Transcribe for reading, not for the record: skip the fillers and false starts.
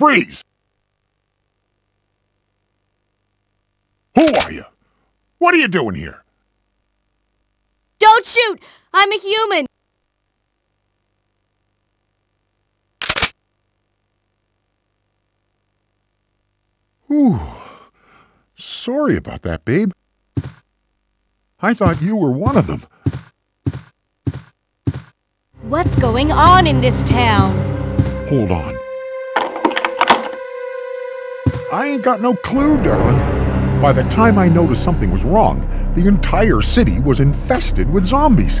Freeze! Who are you? What are you doing here? Don't shoot! I'm a human! Ooh, sorry about that, babe. I thought you were one of them. What's going on in this town? Hold on. I ain't got no clue, darling. By the time I noticed something was wrong, the entire city was infested with zombies.